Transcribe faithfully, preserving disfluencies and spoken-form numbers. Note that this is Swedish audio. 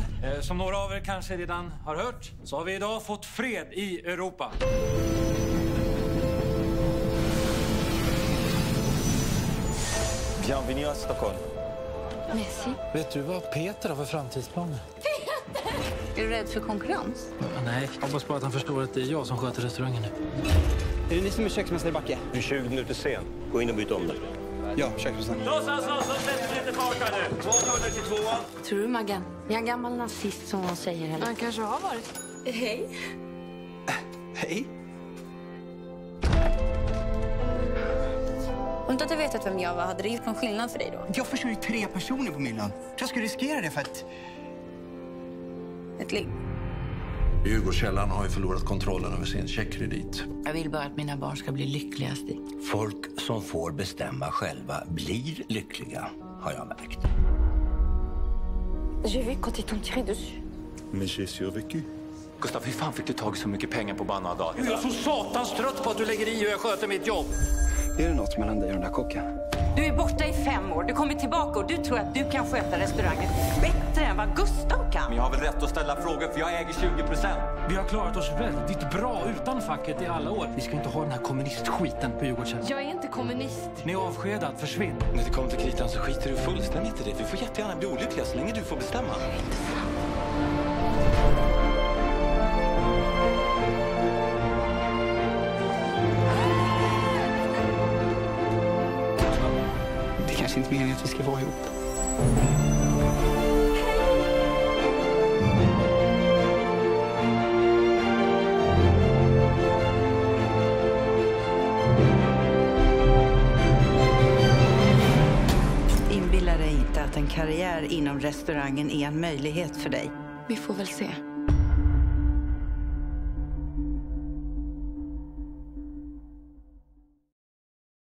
herrar. Eh, som några av er kanske redan har hört så har vi idag fått fred i Europa. Bienvenue à Stockholm. Merci. Vet du vad Peter har för framtidsplaner? Peter! Är du rädd för konkurrens? Mm, nej, jag hoppas bara att han förstår att det är jag som sköter restaurangen nu. Är det ni som är köksmästare i Backe? Du är tjugo minuter sen. Gå in och byt om dig. Ja, köksmästare. Då så, så, så, sätter lite fart här nu. tvåhundranittiotvå. Tror du, Maggan? Jag är en gammal nazist som hon säger. Eller? Han kanske har varit. Hej. Äh, hej? Om du inte vetat vem jag var, hade det gjort någon skillnad för dig då? Jag försörjer tre personer på Milan. Jag skulle riskera det för att... ett ligg. Djurgårdskällaren har ju förlorat kontrollen över sin checkkredit. Jag vill bara att mina barn ska bli lyckligast. Folk som får bestämma själva blir lyckliga, har jag märkt. J'ai vu quand ils t'ont tiré dessus. Mais j'ai survécu. Gustav, hur fan fick du tag så mycket pengar på bara några dagar? Jag är så satans trött på att du lägger i hur jag sköter mitt jobb. Är det något mellan dig och den där kocken? Du är borta i fem år, du kommer tillbaka och du tror att du kan sköta restaurangen bättre än vad Gustav kan. Men jag har väl rätt att ställa frågor för jag äger tjugo procent. Vi har klarat oss väldigt bra utan facket i alla år. Vi ska inte ha den här kommunistskiten på Djurgårdskällaren. Jag är inte kommunist. Ni är avskedad, försvinn. När det kommer till kritan så skiter du fullständigt i det. Vi får jättegärna bli olyckliga så länge du får bestämma. Det är inte meningen att vi ska vara ihop. Inbilla dig inte att en karriär inom restaurangen är en möjlighet för dig. Vi får väl se.